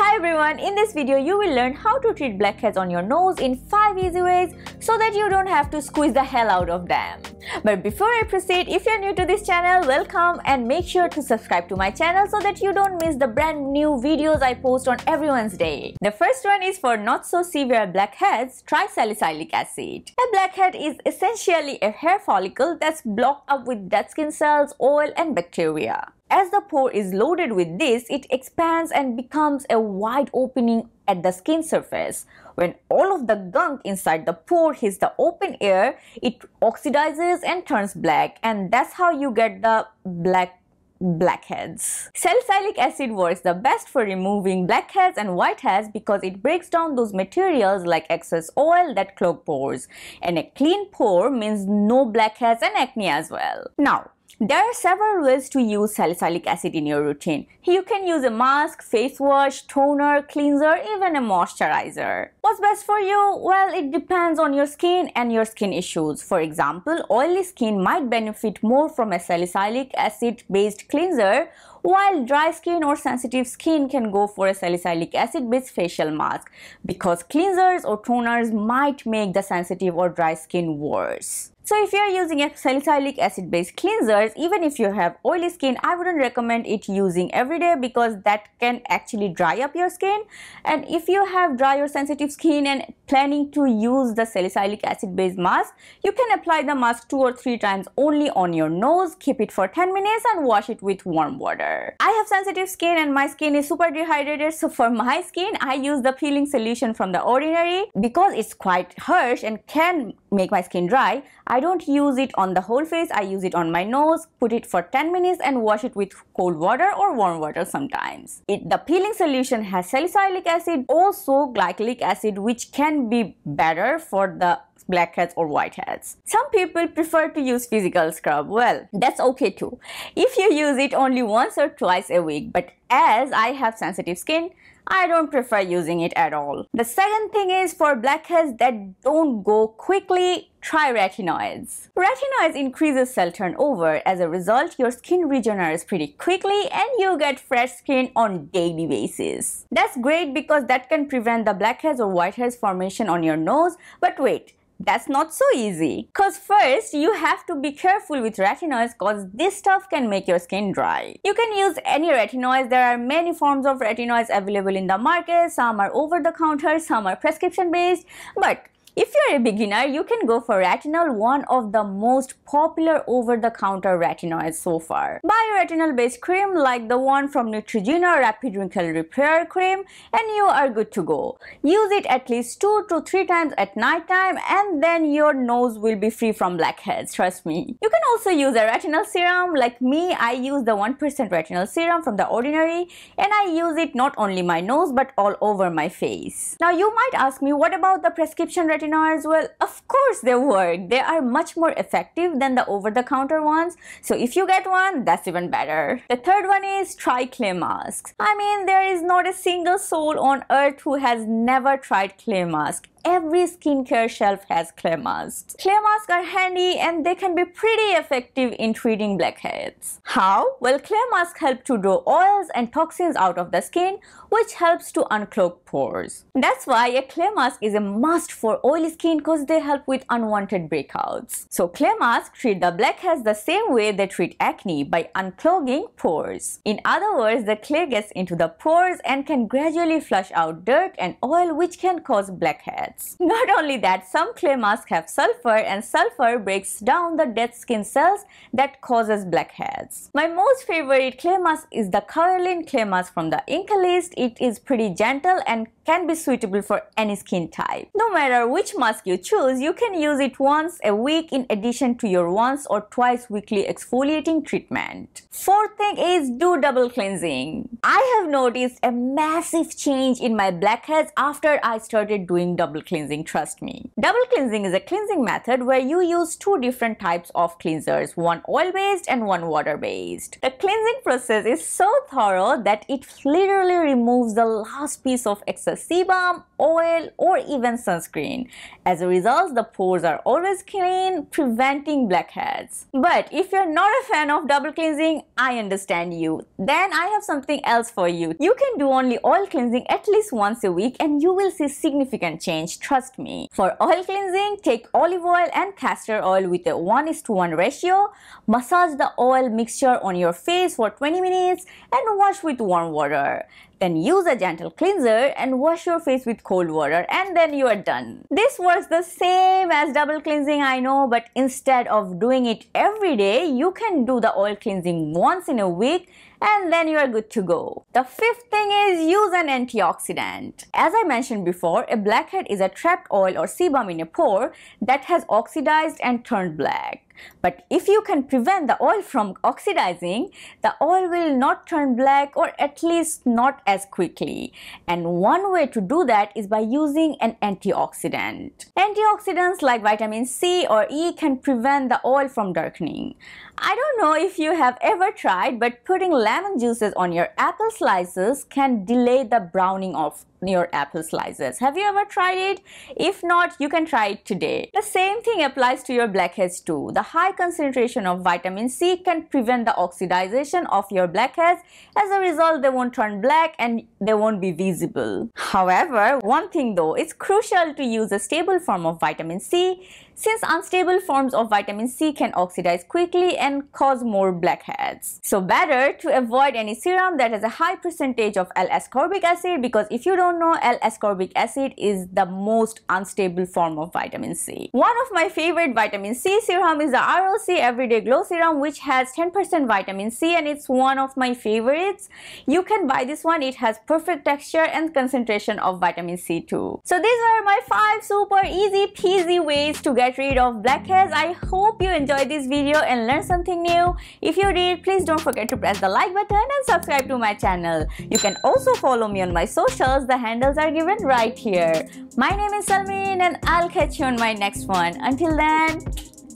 Hi everyone, in this video you will learn how to treat blackheads on your nose in 5 easy ways so that you don't have to squeeze the hell out of them. But before I proceed, if you're new to this channel, welcome and make sure to subscribe to my channel so that you don't miss the brand new videos I post on every Wednesday. The first one is for not so severe blackheads, try salicylic acid. A blackhead is essentially a hair follicle that's blocked up with dead skin cells, oil and bacteria. As the pore is loaded with this, it expands and becomes a wide opening at the skin surface. When all of the gunk inside the pore hits the open air, it oxidizes and turns black, and that's how you get the blackheads. Salicylic acid works the best for removing blackheads and whiteheads because it breaks down those materials like excess oil that clog pores. And a clean pore means no blackheads and acne as well. Now, there are several ways to use salicylic acid in your routine. You can use a mask, face wash, toner, cleanser, even a moisturizer. What's best for you? Well, it depends on your skin and your skin issues. For example, oily skin might benefit more from a salicylic acid-based cleanser, while dry skin or sensitive skin can go for a salicylic acid-based facial mask because cleansers or toners might make the sensitive or dry skin worse. So if you are using a salicylic acid based cleansers, even if you have oily skin, I wouldn't recommend it using every day because that can actually dry up your skin. And if you have dry or sensitive skin and planning to use the salicylic acid based mask, you can apply the mask 2 or 3 times only on your nose, keep it for 10 minutes and wash it with warm water. I have sensitive skin and my skin is super dehydrated, so for my skin, I use the peeling solution from The Ordinary because it's quite harsh and can make my skin dry. I don't use it on the whole face, I use it on my nose, put it for 10 minutes and wash it with cold water or warm water sometimes. The peeling solution has salicylic acid, also glycolic acid, which can be better for the blackheads or whiteheads. Some people prefer to use physical scrub. Well, that's okay too, if you use it only once or twice a week, but as I have sensitive skin, I don't prefer using it at all. The second thing is for blackheads that don't go quickly, try retinoids. Retinoids increases cell turnover. As a result, your skin regenerates pretty quickly and you get fresh skin on daily basis. That's great because that can prevent the blackheads or whiteheads formation on your nose, but wait, that's not so easy. Cause first, you have to be careful with retinoids cause this stuff can make your skin dry. You can use any retinoids. There are many forms of retinoids available in the market. Some are over the counter, some are prescription based. But if you're a beginner, you can go for retinol, one of the most popular over-the-counter retinoids so far. Buy a retinol-based cream like the one from Neutrogena Rapid Wrinkle Repair Cream and you are good to go. Use it at least 2 to 3 times at night time and then your nose will be free from blackheads, trust me. You can also use a retinol serum. Like me, I use the 1% retinol serum from The Ordinary and I use it not only my nose but all over my face. Now you might ask me, what about the prescription retinoids? Well, of course they work. They are much more effective than the over-the-counter ones. So if you get one, that's even better. The third one is try clay masks. I mean, there is not a single soul on earth who has never tried clay mask. Every skincare shelf has clay masks. Clay masks are handy and they can be pretty effective in treating blackheads. How? Well, clay masks help to draw oils and toxins out of the skin, which helps to unclog pores. That's why a clay mask is a must for oily skin because they help with unwanted breakouts. So clay masks treat the blackheads the same way they treat acne, by unclogging pores. In other words, the clay gets into the pores and can gradually flush out dirt and oil, which can cause blackheads. Not only that, some clay masks have sulfur and sulfur breaks down the dead skin cells that causes blackheads. My most favorite clay mask is the kaolin clay mask from The Inkey List. It is pretty gentle and can be suitable for any skin type. No matter which mask you choose, you can use it once a week in addition to your once or twice weekly exfoliating treatment. Fourth thing is do double cleansing. I have noticed a massive change in my blackheads after I started doing double cleansing, trust me. Double cleansing is a cleansing method where you use 2 different types of cleansers, one oil-based and one water-based. The cleansing process is so thorough that it literally removes the last piece of excess sebum, oil, or even sunscreen. As a result, the pores are always clean, preventing blackheads. But if you're not a fan of double cleansing, I understand you. Then I have something else for you. You can do only oil cleansing at least once a week and you will see significant change, trust me. For oil cleansing, take olive oil and castor oil with a 1:1 ratio. Massage the oil mixture on your face for 20 minutes and wash with warm water. Then use a gentle cleanser and wash your face with cold water, and then you are done. This works the same as double cleansing, I know, but instead of doing it every day, you can do the oil cleansing once in a week and then you are good to go. The fifth thing is use an antioxidant. As I mentioned before, a blackhead is a trapped oil or sebum in a pore that has oxidized and turned black. But if you can prevent the oil from oxidizing, the oil will not turn black, or at least not as quickly. And one way to do that is by using an antioxidant. Antioxidants like vitamin C or E can prevent the oil from darkening. I don't know if you have ever tried, but putting lemon juices on your apple slices can delay the browning of your apple slices. Have you ever tried it? If not, you can try it today. The same thing applies to your blackheads too. The high concentration of vitamin C can prevent the oxidization of your blackheads. As a result, they won't turn black and they won't be visible. However, one thing though, it's crucial to use a stable form of vitamin C, since unstable forms of vitamin C can oxidize quickly and cause more blackheads. So better to avoid any serum that has a high percentage of L-ascorbic acid, because if you don't know, L-ascorbic acid is the most unstable form of vitamin C. One of my favorite vitamin C serum is the ROC Everyday Glow Serum, which has 10% vitamin C, and it's one of my favorites. You can buy this one. It has perfect texture and concentration of vitamin C too. So these are my 5 super easy peasy ways to get rid of blackheads. I hope you enjoyed this video and learned something new. If you did, please don't forget to press the like button and subscribe to my channel. You can also follow me on my socials. The handles are given right here. My name is Salmeen and I'll catch you on my next one. Until then,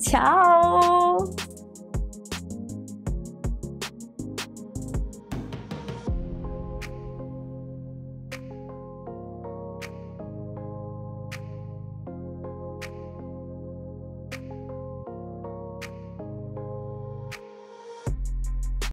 ciao.